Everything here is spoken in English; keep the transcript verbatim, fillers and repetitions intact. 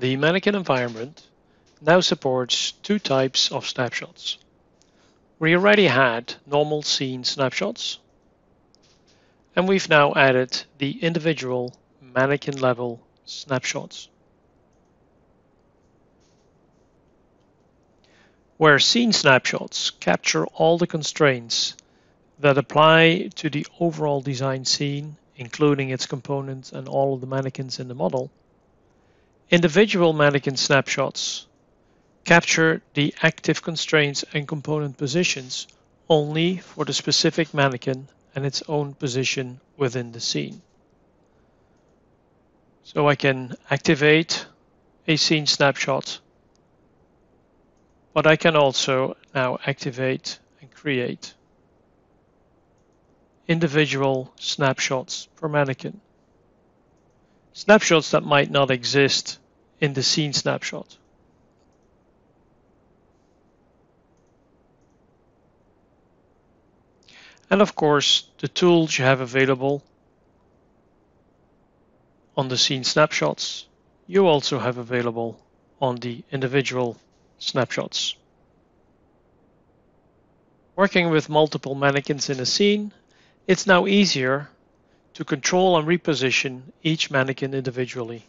The Manikin environment now supports two types of snapshots. We already had normal scene snapshots, and we've now added the individual manikin level snapshots. Where scene snapshots capture all the constraints that apply to the overall design scene, including its components and all of the mannequins in the model, individual manikin snapshots capture the active constraints and component positions only for the specific manikin and its own position within the scene. So I can activate a scene snapshot, but I can also now activate and create individual snapshots per manikin. Snapshots that might not exist in the scene snapshot. And of course, the tools you have available on the scene snapshots, you also have available on the individual snapshots. Working with multiple manikins in a scene, it's now easier to control and reposition each manikin individually.